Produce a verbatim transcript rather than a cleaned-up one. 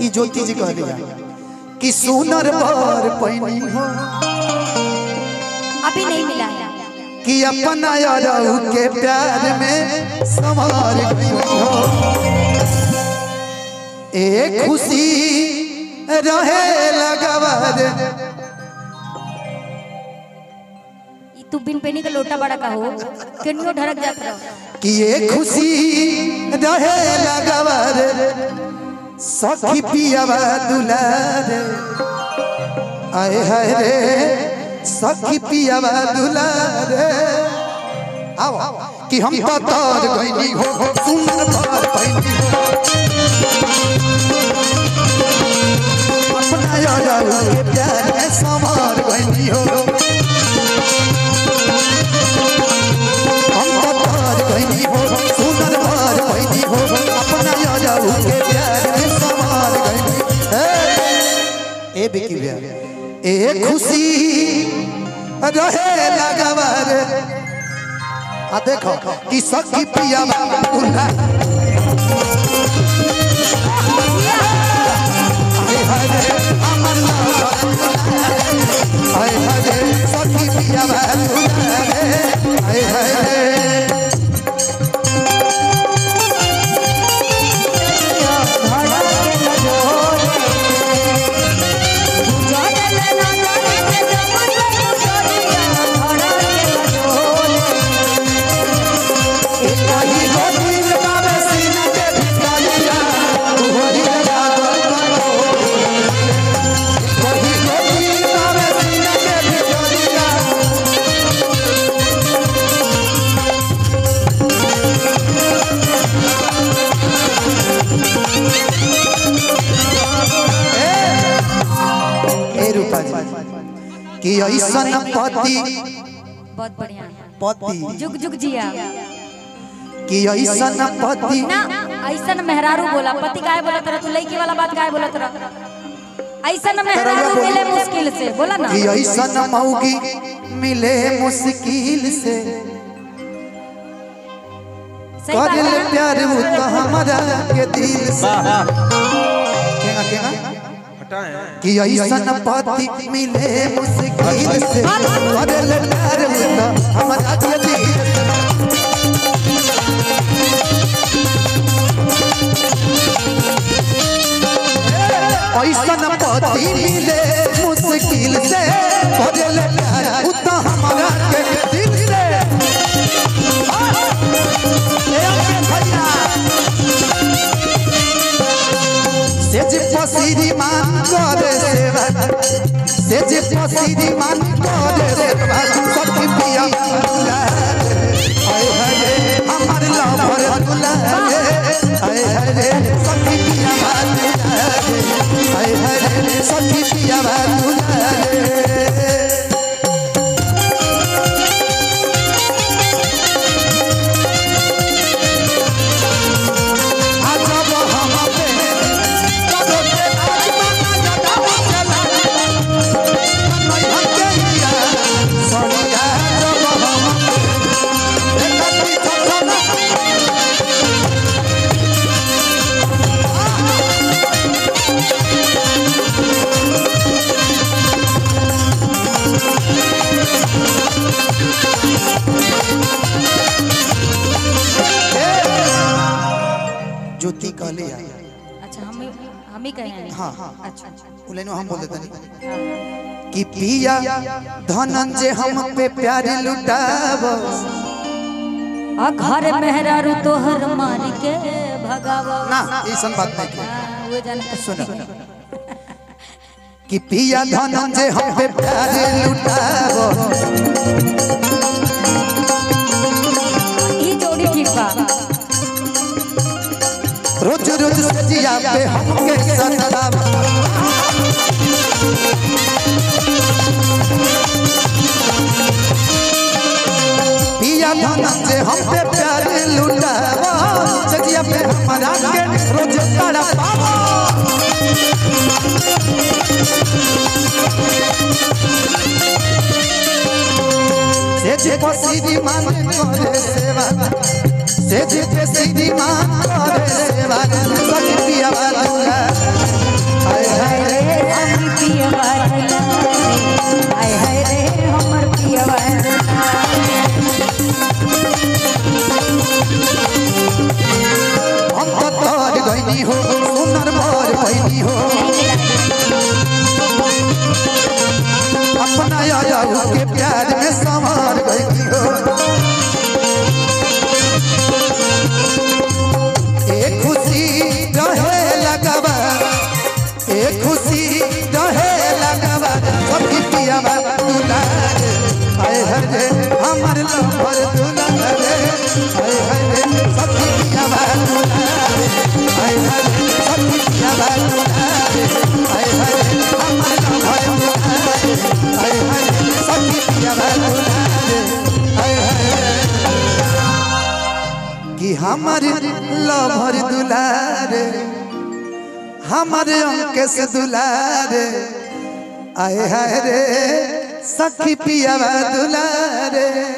ई ज्योति जी कह दिया कि सुनर बार पैनी हो अभी नहीं मिला कि अपना यारऊ के प्यार में संवार गई हो। एक खुशी रहे लगवार तू बिन पेनी का लोटा बड़ा का हो केनियो ढरक जात रहो कि एक खुशी रहे लगवार सखी पियावा दुलारे आए हाय रे सखी पियावा दुलारे आओ कि हम तार गईली हो सुंदर बार पैनी हो अपना यारा के प्यार में संवार गईली हो हम तार गईली हो सुंदर बार पैनी हो अपना यारा के प्यार ए खुशी रहे लगवार आ देखो कि सखी पिया दुल्हा आए हाय रे अमर लाल आए हाय रे सखी पिया दुल्हा आए हाय रे ऐसन पति बहुत बढ़िया पति जुग जुग जिया कि ऐसन पति ना ऐसन मेहरारू बोला पति काहे बोलत रह तू लड़की वाला बात काहे बोलत रह ऐसन मेहरारू मिले मुश्किल से बोला ना कि ऐसन मौगी मिले मुश्किल से कर ले प्यार वो तो हमारा के दिल से केगा केगा कि ऐसन पति मिले मुश्किल से करल प्यार होता हमारा के दिल ऐसन पति मिले मुश्किल से करल प्यार होता हमारा के दिल रे सेज पसीरी मान करे सेवा सेज पसीरी मान करे सेवा सखी पिया आए हाय रे हमर लवर दुलारे आए हाय रे सखी पिया दुलारे आए हाय रे सखी पिया दुलारे ज्योति कहले अच्छा हम हम ही कहे हां अच्छा उ लाइन में हम बोल देते नहीं कि पिया धनंजय हम पे प्यार लुटावो आ घर मेहरारू तोहर मार के भगावो ना ऐसन बात नहीं है वो जाने सुन कि पिया धनंजय हम पे प्यार लुटावो ई जोड़ी की बात रोज रोज सजिया पे हमके सतावा पिया धनंजय हम पे प्यार लुटावा सजिया पे हमारा के रोज तड़पावा सेज पसीदी मान करे सेवा सेज पसीदी मान करे सेवा सखी पिया दुल्हा हमारे लभर दुलारे हमारे अंके से दुलारे आए हाय रे सखी पियावा दुलारे।